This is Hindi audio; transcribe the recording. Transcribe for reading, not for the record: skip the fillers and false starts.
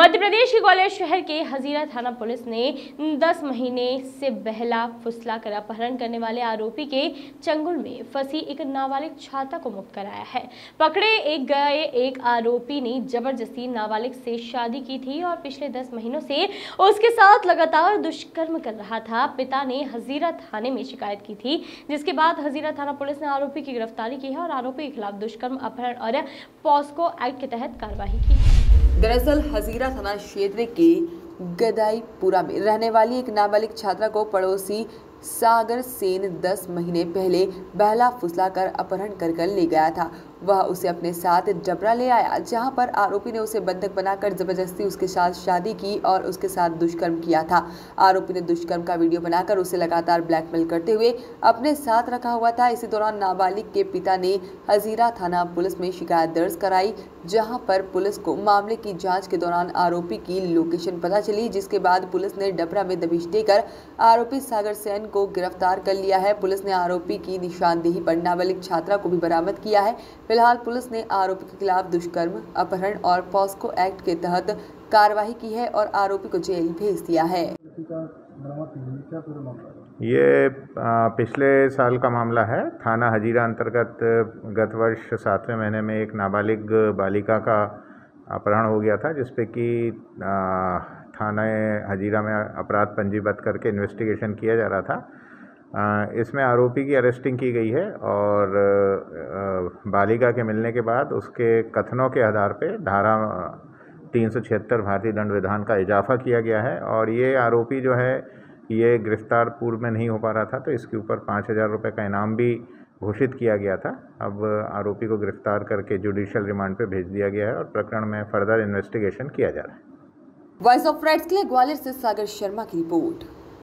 मध्य प्रदेश के ग्वालियर शहर के हजीरा थाना पुलिस ने 10 महीने से बहला फुसला कर अपहरण करने वाले आरोपी के चंगुल में फंसी एक नाबालिग छात्रा को मुक्त कराया है। पकड़े गए एक आरोपी ने जबरदस्ती नाबालिग से शादी की थी और पिछले 10 महीनों से उसके साथ लगातार दुष्कर्म कर रहा था। पिता ने हजीरा थाने में शिकायत की थी, जिसके बाद हजीरा थाना पुलिस ने आरोपी की गिरफ्तारी की है और आरोपी के खिलाफ दुष्कर्म, अपहरण और पॉक्सो एक्ट के तहत कार्रवाई की। दरअसल हजीरा थाना क्षेत्र के गदाईपुरा में रहने वाली एक नाबालिग छात्रा को पड़ोसी सागर सेन 10 महीने पहले बहला फुसला कर अपहरण कर ले गया था। वह उसे अपने साथ डबरा ले आया, जहां पर आरोपी ने उसे बंधक बनाकर जबरदस्ती उसके साथ शादी की और उसके साथ दुष्कर्म किया था। आरोपी ने दुष्कर्म का वीडियो बनाकर उसे लगातार ब्लैकमेल करते हुए अपने साथ रखा हुआ था। इसी दौरान नाबालिग के पिता ने हजीरा थाना पुलिस में शिकायत दर्ज कराई, जहाँ पर पुलिस को मामले की जाँच के दौरान आरोपी की लोकेशन पता चली, जिसके बाद पुलिस ने डबरा में दबिश देकर आरोपी सागर सेन को गिरफ्तार कर लिया है। पुलिस ने आरोपी की निशानदेही पर नाबालिग छात्रा को भी बरामद किया है। फिलहाल पुलिस ने आरोपी के खिलाफ दुष्कर्म, अपहरण और पॉक्सो एक्ट के तहत कार्रवाई की है और आरोपी को जेल भेज दिया है। ये पिछले साल का मामला है। थाना हजीरा अंतर्गत गत वर्ष 7वें महीने में एक नाबालिग बालिका का अपहरण हो गया था, जिसपे कि थाना हजीरा में अपराध पंजीबद्ध करके इन्वेस्टिगेशन किया जा रहा था। इसमें आरोपी की अरेस्टिंग की गई है और बालिका के मिलने के बाद उसके कथनों के आधार पर धारा 376 भारतीय दंड विधान का इजाफा किया गया है। और ये आरोपी जो है ये गिरफ्तार पूर्व में नहीं हो पा रहा था, तो इसके ऊपर 5,000 रुपये का इनाम भी घोषित किया गया था। अब आरोपी को गिरफ्तार करके जुडिशियल रिमांड पर भेज दिया गया है और प्रकरण में फर्दर इन्वेस्टिगेशन किया जा रहा है। वॉइस ऑफ फ्राइड्स के लिए ग्वालियर से सागर शर्मा की रिपोर्ट।